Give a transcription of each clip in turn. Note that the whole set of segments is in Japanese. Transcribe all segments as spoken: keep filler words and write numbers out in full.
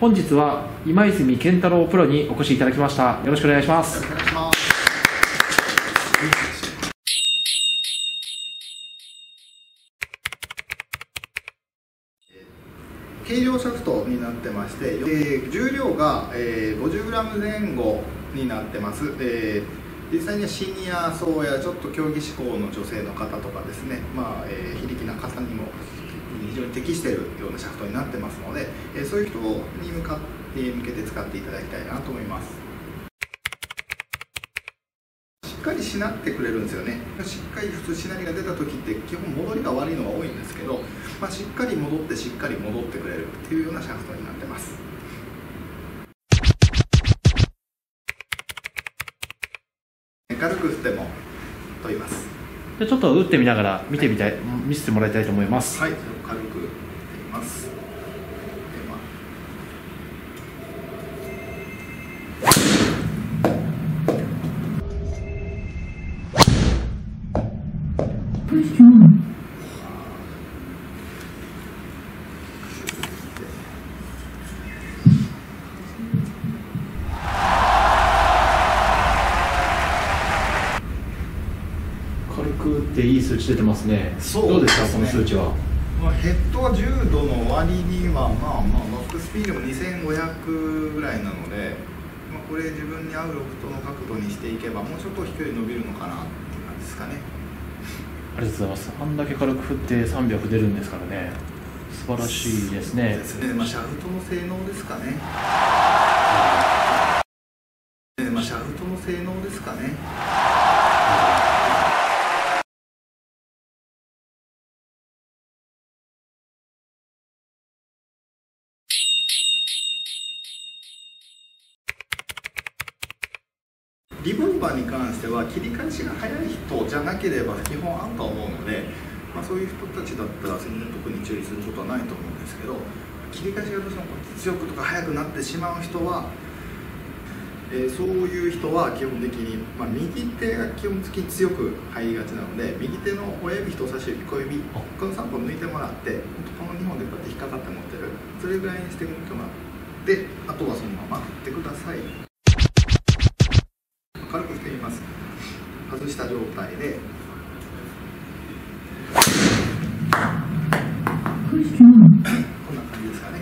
本日は今泉健太郎プロにお越しいただきました。よろしくお願いします。よろしくお願いします。軽量シャフトになってまして、重量が ごじゅうグラム 前後になってます。実際にはシニア層やちょっと競技志向の女性の方とかですね、まあ非力な方にも非常に適しているようなシャフトになってますので、そういう人に向かって向けて使っていただきたいなと思います。しっかりしなってくれるんですよね。しっかり普通しなりが出た時って基本戻りが悪いのが多いんですけど、まあ、しっかり戻ってしっかり戻ってくれるっていうようなシャフトになってます。軽く打っても飛びます。でちょっと打ってみながら見てみたい、はい、見せてもらいたいと思います。はい、軽く打ってみます。軽くっていい数値出てますね。そうですね。どうですか、この数値は。まあヘッドはじゅうどの割には、まあまあロックスピードもにせんごひゃくぐらいなので、まあ、これ自分に合うロフトの角度にしていけばもうちょっと飛距離伸びるのかなっていう感じですかね。ありがとうございます。あんだけ軽く振ってさんびゃく出るんですからね、素晴らしいですね。そうですね、まあ、シャフトの性能ですかね、まあ、シャフトの性能ですかね。リボルバーに関しては切り返しが速い人じゃなければ基本あると思うので、まあ、そういう人たちだったら特に注意することはないと思うんですけど、切り返しがどうしても強くとか速くなってしまう人は、えー、そういう人は基本的に、まあ、右手が基本的に強く入りがちなので、右手の親指人差し指小指このさんぼん抜いてもらって、このにほんでこうやって引っかかって持ってる、それぐらいにしてもらって、あとはそのまま振ってください。軽くしてみます。外した状態で。こんな感じですかね。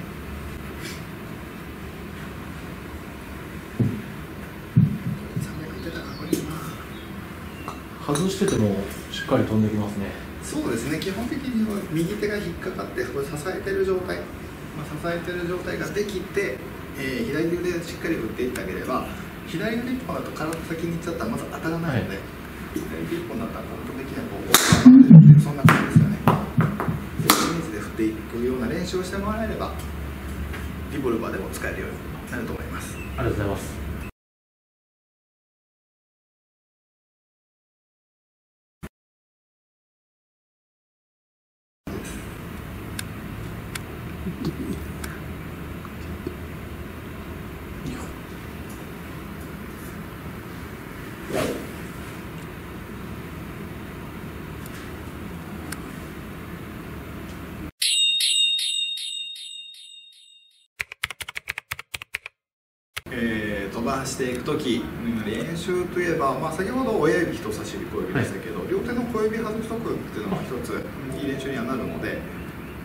外しててもしっかり飛んできますね。そうですね。基本的には右手が引っかかって、これ支えてる状態。まあ、支えてる状態ができて、えー、左手でしっかり打っていってあげれば。左腕一本だと体先に行っちゃったらまず当たらないので、左腕一本だったらカウントできない方向、そんな感じですよね。イメージで振っていくような練習をしてもらえれば、リボルバーでも使えるようになると思います。ありがとうございます。えー、飛ばしていくとき、練習といえば、まあ、先ほど親指人差し指小指でしたけど、はい、両手の小指外しとくっていうのが一ついい練習にはなるので、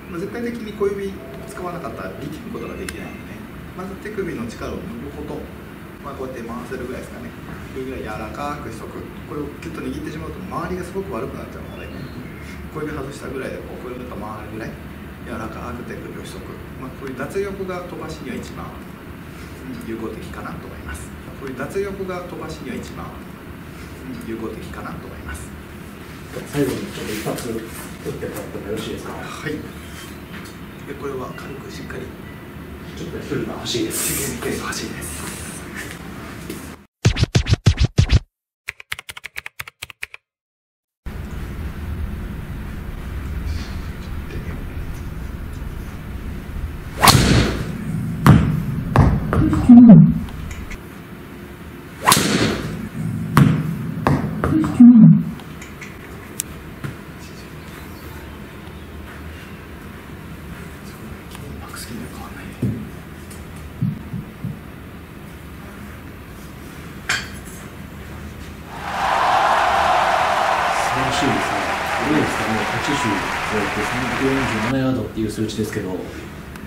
まあ、絶対的に小指使わなかったら力むことができないので、まず手首の力を抜くこと、まあ、こうやって回せるぐらいですかね。これぐらい柔らかくしとく、これをぎゅっと握ってしまうと周りがすごく悪くなっちゃうので、小指外したぐらいでこうぐるっと回るぐらい柔らかく手首をしとく、まあ、こういう脱力が飛ばしには一番有効的かなと思います。こういう脱力が飛ばしには一番有効的かなと思います。最後にちょっと一発打ってもらってもよろしいですか。はい。でこれは軽くしっかり。ちょっとフルが欲しいです。フルが欲しいです。さんびゃくよんじゅうななヤードっていう数値ですけど。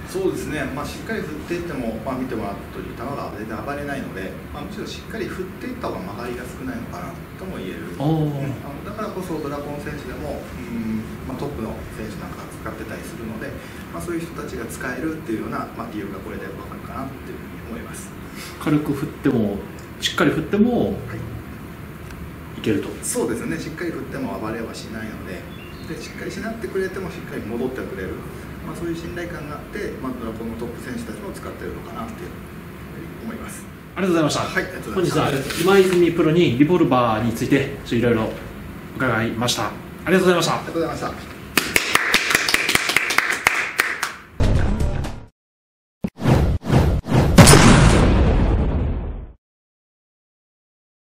そうですね、まあ、しっかり振っていっても、まあ、見てもらったとおり球が全然暴れないので、まあ、むしろしっかり振っていった方が曲がりが少ないのかなとも言える、うん、だからこそドラコン選手でも、うんまあ、トップの選手なんか使ってたりするので、まあ、そういう人たちが使えるっていうような、まあ、理由がこれで分かるかなっていうふうに思います。軽く振ってもしっかり振っても、はい、いけると。そうですね、しっかり振っても暴れはしないので、でしっかりしなってくれてもしっかり戻ってくれる、まあ、そういう信頼感があって、まあ、ドラコンのトップ選手たちも使っているのかなっていうふうに思います。ありがとうございました。はい、本日は今泉プロにリボルバーについていろいろ伺いました。ありがとうございました。ありがとうございました。